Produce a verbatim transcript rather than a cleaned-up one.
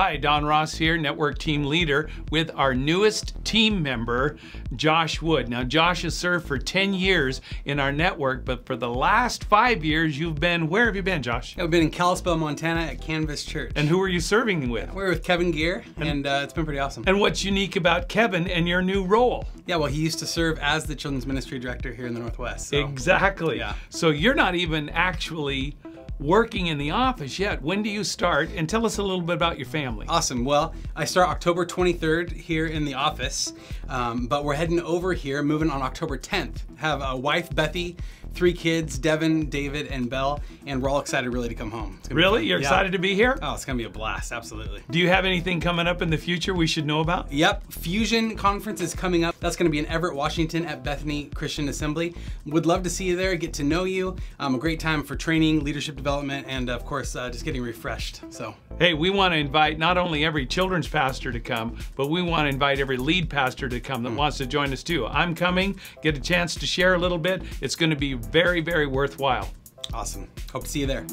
Hi, Don Ross here, Network Team Leader, with our newest team member, Josh Wood. Now, Josh has served for ten years in our network, but for the last five years, you've been, where have you been, Josh? I've been in Kalispell, Montana at Canvas Church. And who are you serving with? We're with Kevin Gere, and, and uh, it's been pretty awesome. And what's unique about Kevin and your new role? Yeah, well, he used to serve as the Children's Ministry Director here in the Northwest. So. Exactly. Yeah. So you're not even actually working in the office yet. When do you start? And tell us a little bit about your family. Awesome. Well, I start October twenty-third here in the office, um, but we're heading over here, moving on October tenth. Have a wife, Bethy, three kids, Devin, David, and Belle, and we're all excited really to come home. Really? You're yeah. excited to be here? Oh, it's gonna be a blast, absolutely. Do you have anything coming up in the future we should know about? Yep, Fusion Conference is coming up. That's gonna be in Everett, Washington at Bethany Christian Assembly. Would love to see you there, get to know you. Um, a great time for training, leadership development, and of course uh, just getting refreshed. So hey, we want to invite not only every children's pastor to come, but we want to invite every lead pastor to come that mm. wants to join us too. I'm coming, get a chance to share a little bit. It's going to be very, very worthwhile. Awesome. Hope to see you there.